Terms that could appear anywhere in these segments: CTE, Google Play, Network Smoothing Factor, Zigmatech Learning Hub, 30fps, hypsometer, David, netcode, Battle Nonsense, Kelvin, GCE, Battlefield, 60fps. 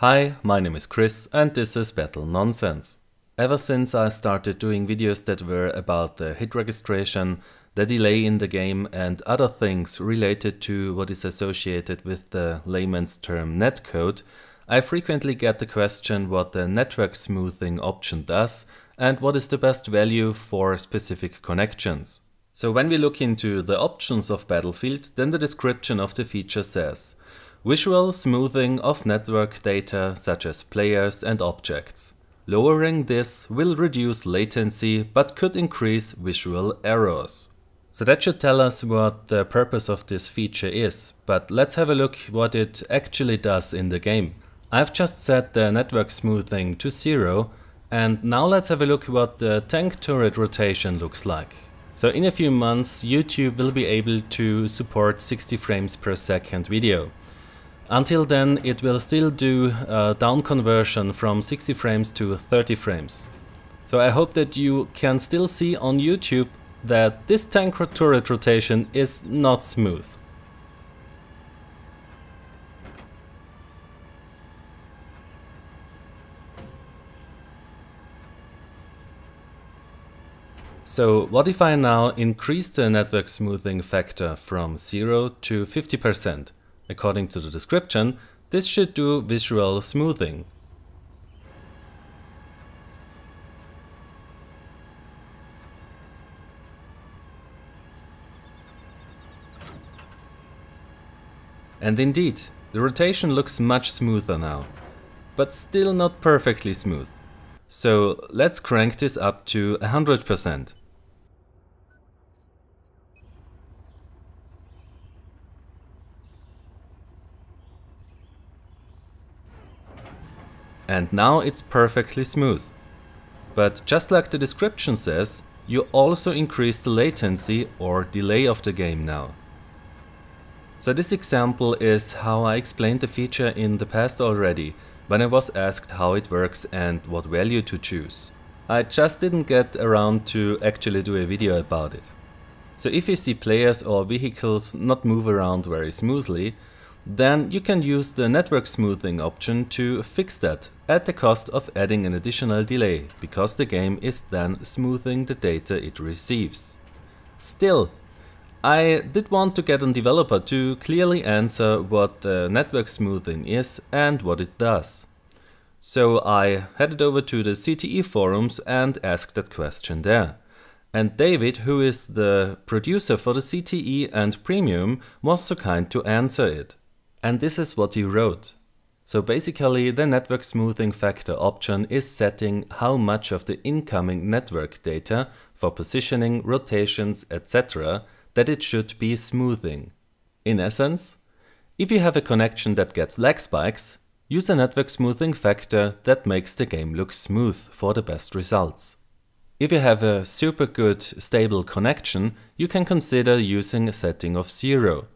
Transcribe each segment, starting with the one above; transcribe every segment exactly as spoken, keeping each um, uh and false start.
Hi, my name is Chris and this is Battle Nonsense. Ever since I started doing videos that were about the hit registration, the delay in the game and other things related to what is associated with the layman's term netcode, I frequently get the question what the network smoothing option does and what is the best value for specific connections. So when we look into the options of Battlefield, then the description of the feature says: visual smoothing of network data such as players and objects. Lowering this will reduce latency but could increase visual errors. So that should tell us what the purpose of this feature is, but let's have a look what it actually does in the game. I've just set the network smoothing to zero and now let's have a look what the tank turret rotation looks like. So in a few months YouTube will be able to support sixty frames per second video. Until then, it will still do a down conversion from sixty frames to thirty frames. So I hope that you can still see on YouTube that this tank turret rotation is not smooth. So what if I now increase the network smoothing factor from zero to fifty percent? According to the description, this should do visual smoothing. And indeed, the rotation looks much smoother now, but still not perfectly smooth. So let's crank this up to one hundred percent. And now it's perfectly smooth. But just like the description says, you also increase the latency or delay of the game now. So this example is how I explained the feature in the past already, when I was asked how it works and what value to choose. I just didn't get around to actually do a video about it. So if you see players or vehicles not move around very smoothly, then you can use the network smoothing option to fix that at the cost of adding an additional delay, because the game is then smoothing the data it receives. Still, I did want to get a developer to clearly answer what the network smoothing is and what it does. So I headed over to the C T E forums and asked that question there. And David, who is the producer for the C T E and Premium, was so kind to answer it. And this is what he wrote. So basically, the network smoothing factor option is setting how much of the incoming network data for positioning, rotations, et cetera that it should be smoothing. In essence, if you have a connection that gets lag spikes, use a network smoothing factor that makes the game look smooth for the best results. If you have a super good stable connection, you can consider using a setting of zero.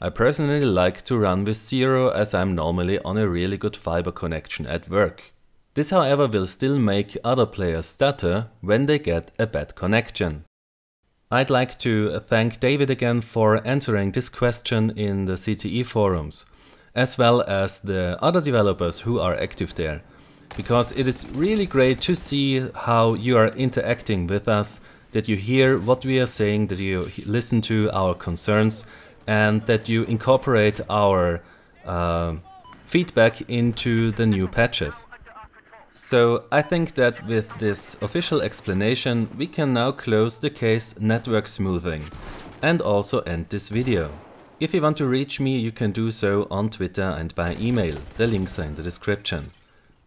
I personally like to run with zero as I'm normally on a really good fiber connection at work. This, however, will still make other players stutter when they get a bad connection. I'd like to thank David again for answering this question in the C T E forums, as well as the other developers who are active there, because it is really great to see how you are interacting with us, that you hear what we are saying, that you listen to our concerns, and that you incorporate our uh, feedback into the new patches. So I think that with this official explanation we can now close the case network smoothing and also end this video. If you want to reach me, you can do so on Twitter and by email. The links are in the description.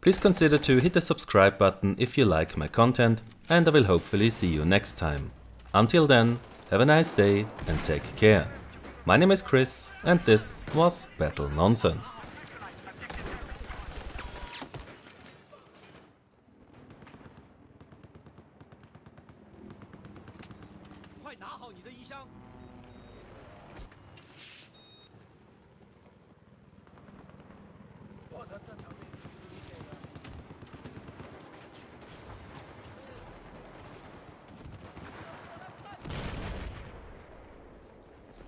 Please consider to hit the subscribe button if you like my content, and I will hopefully see you next time. Until then, have a nice day and take care. My name is Chris and this was Battle Nonsense.